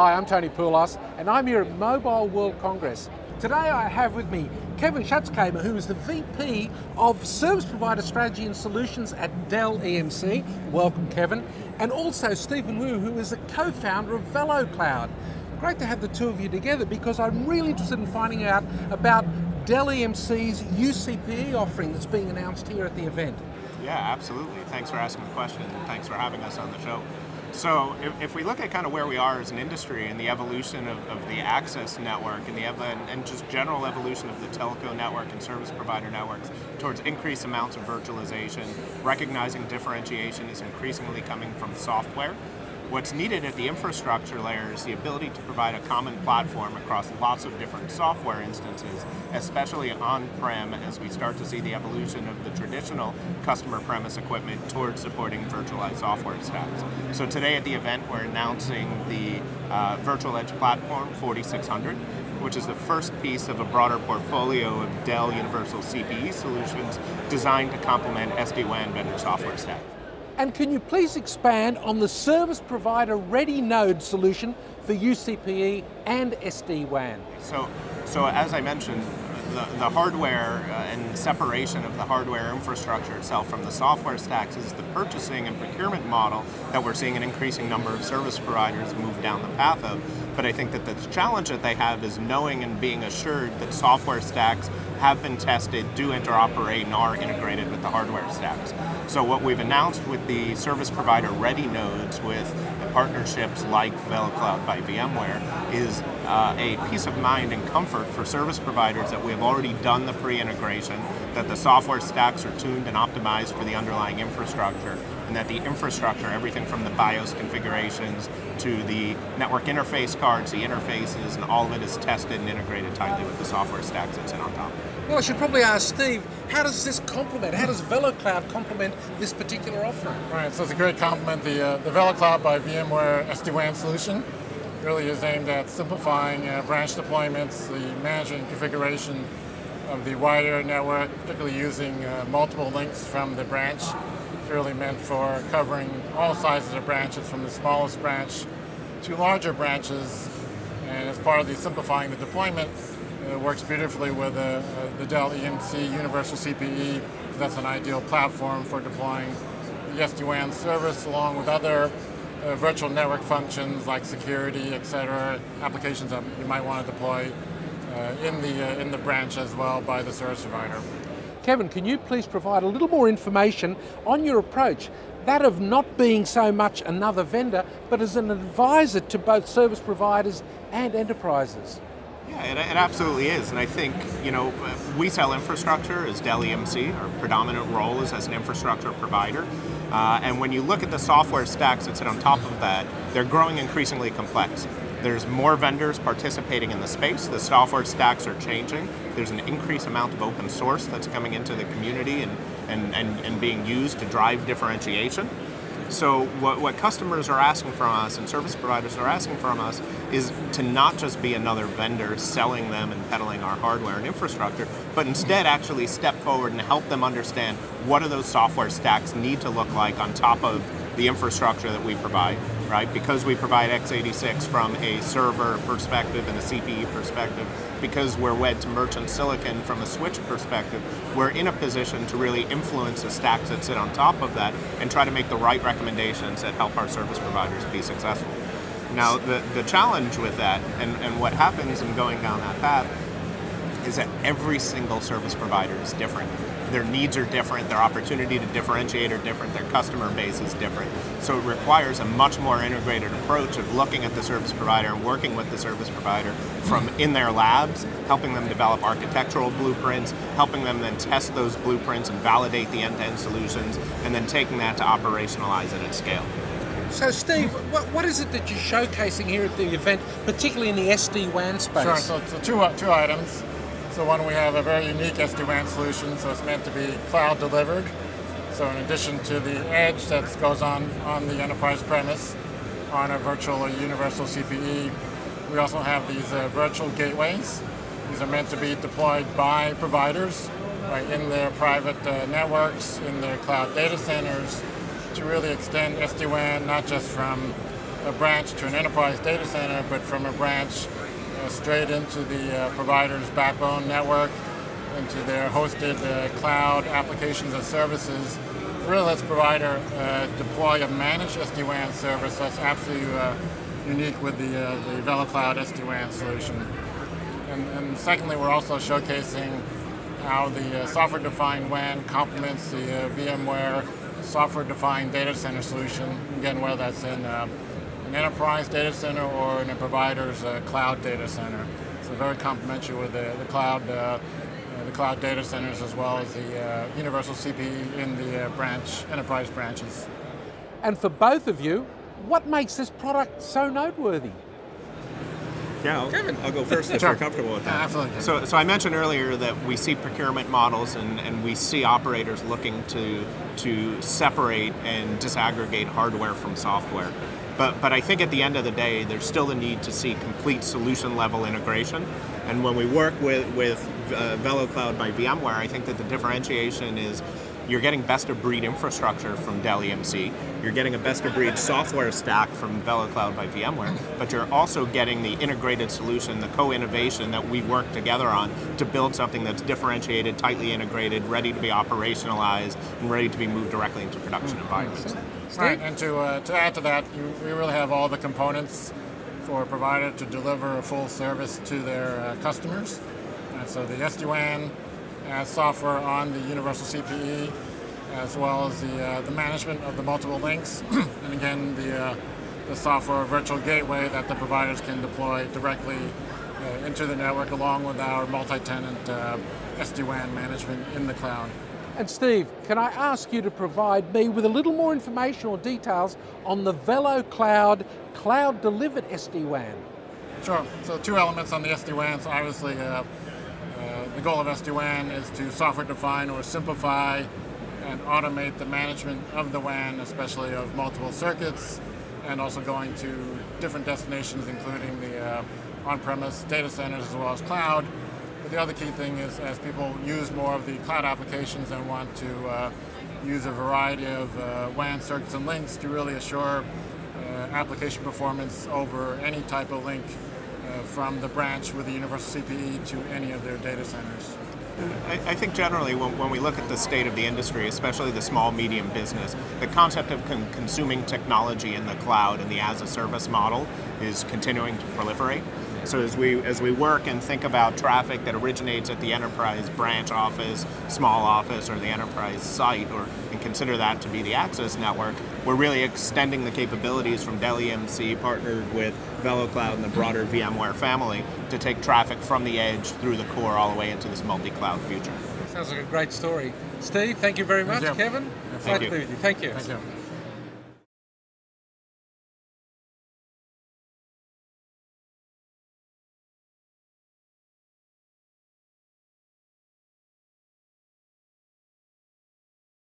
Hi, I'm Tony Poulos, and I'm here at Mobile World Congress. Today I have with me Kevin Shatzkamer, who is the VP of Service Provider Strategy and Solutions at Dell EMC. Welcome, Kevin. And also Stephen Wu, who is the co-founder of VeloCloud. Great to have the two of you together because I'm really interested in finding out about Dell EMC's UCPE offering that's being announced here at the event. Yeah, absolutely. Thanks for asking the question, and thanks for having us on the show. So if we look at kind of where we are as an industry and the evolution of the access network and just general evolution of the telco network and service provider networks towards increased amounts of virtualization, recognizing differentiation is increasingly coming from software. What's needed at the infrastructure layer is the ability to provide a common platform across lots of different software instances, especially on-prem, as we start to see the evolution of the traditional customer premise equipment towards supporting virtualized software stacks. So today at the event, we're announcing the Virtual Edge Platform 4600, which is the first piece of a broader portfolio of Dell Universal CPE solutions designed to complement SD-WAN vendor software stacks. And can you please expand on the Service Provider Ready node solution for UCPE and SD-WAN? So as I mentioned, the hardware and separation of the hardware infrastructure itself from the software stacks is the purchasing and procurement model that we're seeing an increasing number of service providers move down the path of. But I think that the challenge that they have is knowing and being assured that software stacks have been tested, do interoperate, and are integrated with the hardware stacks. So what we've announced with the service provider ready nodes with partnerships like VeloCloud by VMware is a peace of mind and comfort for service providers that we have already done the pre-integration, that the software stacks are tuned and optimized for the underlying infrastructure, and that the infrastructure, everything from the BIOS configurations to the network interface cards, the interfaces, and all of it is tested and integrated tightly with the software stacks that's in on top. Well, I should probably ask Steve, how does VeloCloud complement this particular offering? Right, so it's a great complement. The VeloCloud by VMware SD-WAN solution really is aimed at simplifying branch deployments, the management configuration of the wider network, particularly using multiple links from the branch. It's really meant for covering all sizes of branches, from the smallest branch to larger branches, and as part of the simplifying the deployment, it works beautifully with the Dell EMC Universal CPE. That's an ideal platform for deploying the SD-WAN service along with other virtual network functions like security, et cetera, applications that you might want to deploy in the branch as well by the service provider. Kevin, can you please provide a little more information on your approach, that of not being so much another vendor, but as an advisor to both service providers and enterprises? Yeah, it absolutely is, and I think, you know, we sell infrastructure as Dell EMC. Our predominant role is as an infrastructure provider, and when you look at the software stacks that sit on top of that, they're growing increasingly complex. There's more vendors participating in the space. The software stacks are changing. There's an increased amount of open source that's coming into the community and being used to drive differentiation. So what customers are asking from us and service providers are asking from us is to not just be another vendor selling them and peddling our hardware and infrastructure, but instead actually step forward and help them understand what do those software stacks need to look like on top of the infrastructure that we provide, right? Because we provide x86 from a server perspective and a CPE perspective, because we're wed to merchant silicon from a switch perspective, we're in a position to really influence the stacks that sit on top of that and try to make the right recommendations that help our service providers be successful. Now, the challenge with that and what happens in going down that path is that every single service provider is different. Their needs are different, their opportunity to differentiate are different, their customer base is different. So it requires a much more integrated approach of looking at the service provider and working with the service provider from in their labs, helping them develop architectural blueprints, helping them then test those blueprints and validate the end-to-end solutions, and then taking that to operationalize it at scale. So Steve, what is it that you're showcasing here at the event, particularly in the SD-WAN space? Sure, so two items. So one, we have a very unique SD-WAN solution, so it's meant to be cloud delivered. So in addition to the edge that goes on the enterprise premise on a virtual or universal CPE, we also have these virtual gateways. These are meant to be deployed by providers, right, in their private networks, in their cloud data centers, to really extend SD-WAN not just from a branch to an enterprise data center, but from a branch straight into the provider's backbone network, into their hosted cloud applications and services. Really lets provider deploy a managed SD-WAN service. That's absolutely unique with the VeloCloud SD-WAN solution. And secondly, we're also showcasing how the software-defined WAN complements the VMware software-defined data center solution. Again, whether that's in an enterprise data center or in a provider's cloud data center. So very complementary with the cloud data centers as well as the universal CPE in the enterprise branches. And for both of you, what makes this product so noteworthy? Yeah, I'll go first if you're comfortable with that. Absolutely. So I mentioned earlier that we see procurement models and we see operators looking to separate and disaggregate hardware from software. But I think at the end of the day, there's still the need to see complete solution level integration. And when we work with VeloCloud by VMware, I think that the differentiation is you're getting best-of-breed infrastructure from Dell EMC, you're getting a best-of-breed software stack from VeloCloud by VMware, but you're also getting the integrated solution, the co-innovation that we work together on to build something that's differentiated, tightly integrated, ready to be operationalized, and ready to be moved directly into production environments. Right, and to add to that, we really have all the components for a provider to deliver a full service to their customers. And so the SD-WAN, software on the universal CPE, as well as the management of the multiple links, and again the software virtual gateway that the providers can deploy directly into the network, along with our multi-tenant SD-WAN management in the cloud. And Steve, can I ask you to provide me with a little more information or details on the VeloCloud cloud-delivered SD-WAN? Sure. So two elements on the SD-WAN. So obviously, the goal of SD-WAN is to software-define or simplify and automate the management of the WAN, especially of multiple circuits, and also going to different destinations, including the on-premise data centers as well as cloud. But the other key thing is, as people use more of the cloud applications and want to use a variety of WAN circuits and links to really assure application performance over any type of link from the branch with the universal CPE to any of their data centers. I think generally when we look at the state of the industry, especially the small, medium business, the concept of consuming technology in the cloud and the as-a-service model is continuing to proliferate. So as we work and think about traffic that originates at the enterprise branch office, small office, or the enterprise site, and consider that to be the access network, we're really extending the capabilities from Dell EMC partnered with VeloCloud and the broader VMware family to take traffic from the edge through the core all the way into this multi-cloud future. Sounds like a great story. Steve, thank you very much. Thank you. Kevin, thank you. Glad to be with you. Thank you. Thank you.